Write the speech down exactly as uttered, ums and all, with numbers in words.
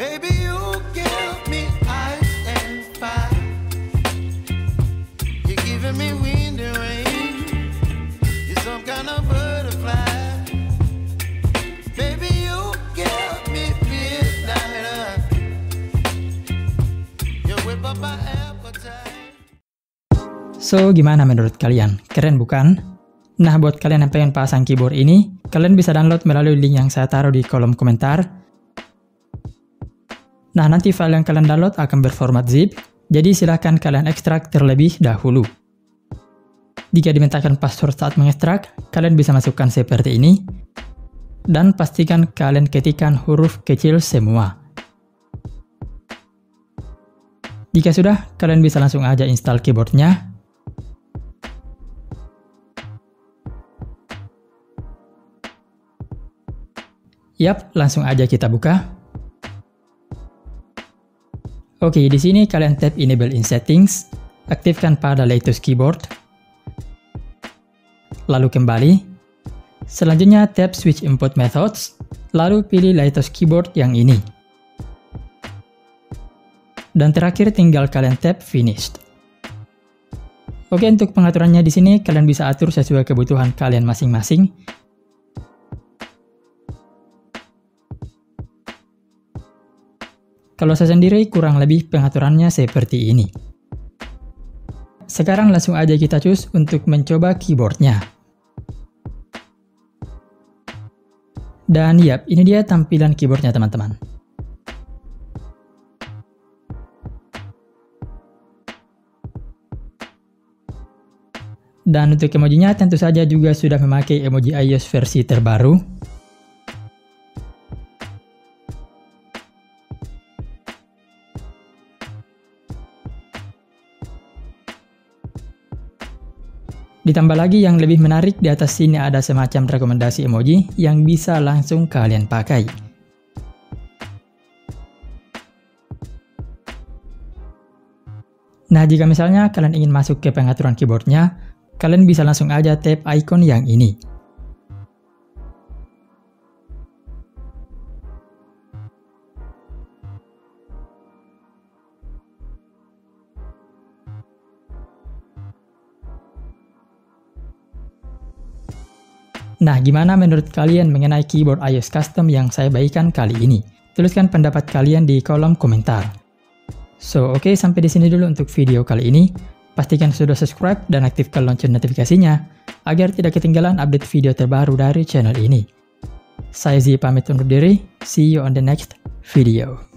Baby, you give me ice and fire. You're giving me wind and rain. You're some kind of butterfly. Baby, you give me midnight. You whip up my appetite. So, gimana menurut kalian? Keren bukan? Nah, buat kalian yang pengen pasang keyboard ini, kalian bisa download melalui link yang saya taruh di kolom komentar. Nah, nanti file yang kalian download akan berformat zip, jadi silahkan kalian ekstrak terlebih dahulu. Jika dimintakan password saat mengekstrak, kalian bisa masukkan seperti ini, dan pastikan kalian ketikkan huruf kecil semua. Jika sudah, kalian bisa langsung aja install keyboardnya. Yap, langsung aja kita buka. Oke, di sini kalian tap Enable in Settings, aktifkan pada Latest Keyboard, lalu kembali. Selanjutnya tap Switch Input Methods, lalu pilih Latest Keyboard yang ini. Dan terakhir tinggal kalian tap Finished. Oke, untuk pengaturannya di sini kalian bisa atur sesuai kebutuhan kalian masing-masing. Kalau saya sendiri kurang lebih pengaturannya seperti ini. Sekarang langsung aja kita cus untuk mencoba keyboardnya. Dan yap, ini dia tampilan keyboardnya teman-teman. Dan untuk emojinya tentu saja juga sudah memakai emoji iOS versi terbaru. Ditambah lagi yang lebih menarik, di atas sini ada semacam rekomendasi emoji yang bisa langsung kalian pakai. Nah, jika misalnya kalian ingin masuk ke pengaturan keyboardnya, kalian bisa langsung aja tap icon yang ini. Nah, gimana menurut kalian mengenai keyboard iOS custom yang saya bagikan kali ini? Tuliskan pendapat kalian di kolom komentar. So, oke, sampai di sini dulu untuk video kali ini. Pastikan sudah subscribe dan aktifkan lonceng notifikasinya agar tidak ketinggalan update video terbaru dari channel ini. Saya Zee pamit undur diri. See you on the next video.